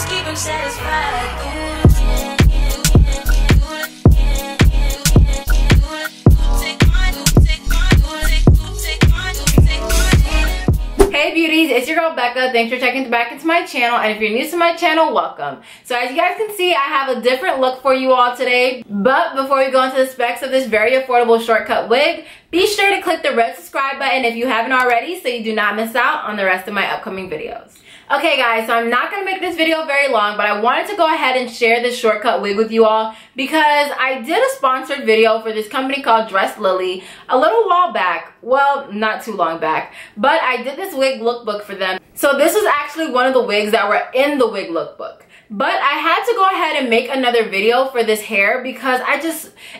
just keep him satisfied. Hey beauties, it's your girl Becca. Thanks for checking back into my channel, and if you're new to my channel, welcome. So as you guys can see, I have a different look for you all today, but before we go into the specs of this very affordable shortcut wig, be sure to click the red subscribe button if you haven't already so you do not miss out on the rest of my upcoming videos. Okay guys, so I'm not going to make this video very long, but I wanted to go ahead and share this shortcut wig with you all because I did a sponsored video for this company called DressLily a little while back. Well, not too long back, but I did this wig lookbook for them. So this was actually one of the wigs that were in the wig lookbook. But I had to go ahead and make another video for this hair because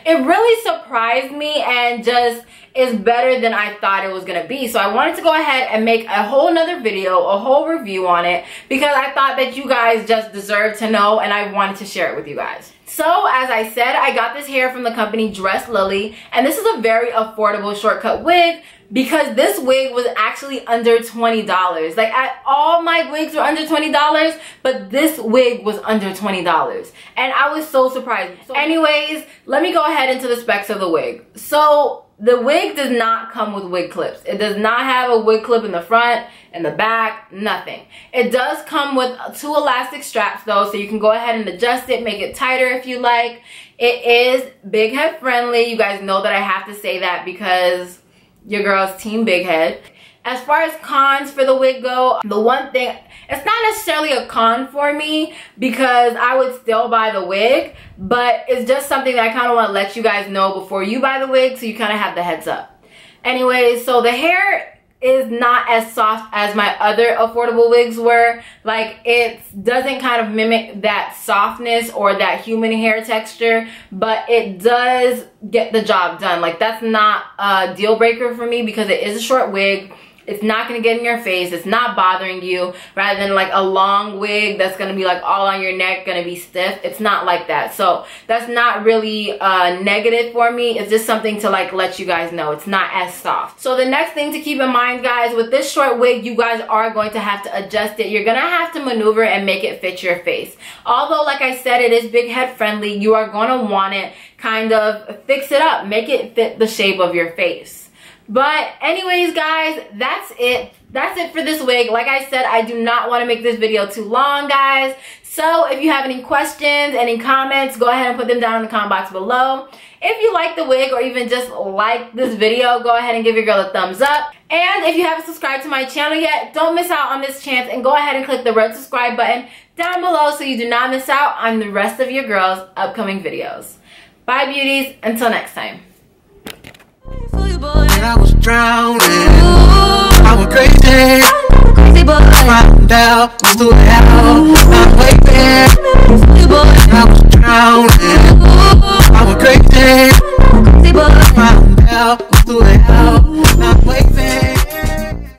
it really surprised me and just is better than I thought it was gonna be. So I wanted to go ahead and make a whole nother video, a whole review on it, because I thought that you guys just deserved to know and I wanted to share it with you guys. So as I said, I got this hair from the company DressLily, and this is a very affordable shortcut wig because this wig was actually under $20. Like, all my wigs were under $20, but this wig was under $20. And I was so surprised. So anyways, let me go ahead into the specs of the wig. So the wig does not come with wig clips. It does not have a wig clip in the front, in the back, nothing. It does come with two elastic straps though, so you can go ahead and adjust it, make it tighter if you like. It is big head friendly. You guys know that I have to say that because your girl's team big head. As far as cons for the wig go, the one thing, it's not necessarily a con for me because I would still buy the wig, but it's just something that I kind of want to let you guys know before you buy the wig so you kind of have the heads up. Anyway, so the hair is not as soft as my other affordable wigs were. Like, it doesn't kind of mimic that softness or that human hair texture, but it does get the job done. Like, that's not a deal breaker for me because it is a short wig. It's not going to get in your face. It's not bothering you, rather than like a long wig that's going to be like all on your neck, going to be stiff. It's not like that. So that's not really negative for me. It's just something to like let you guys know. It's not as soft. So the next thing to keep in mind, guys, with this short wig, you guys are going to have to adjust it. You're going to have to maneuver and make it fit your face. Although, like I said, it is big head friendly. You are going to want it kind of fix it up, make it fit the shape of your face. But anyways, guys, that's it. That's it for this wig. Like I said, I do not want to make this video too long, guys. So if you have any questions, any comments, go ahead and put them down in the comment box below. If you like the wig or even just like this video, go ahead and give your girl a thumbs up. And if you haven't subscribed to my channel yet, don't miss out on this chance and go ahead and click the red subscribe button down below so you do not miss out on the rest of your girl's upcoming videos. Bye, beauties. Until next time. I was drowning, I was crazy, but I drowned out, I was waking, I was drowning.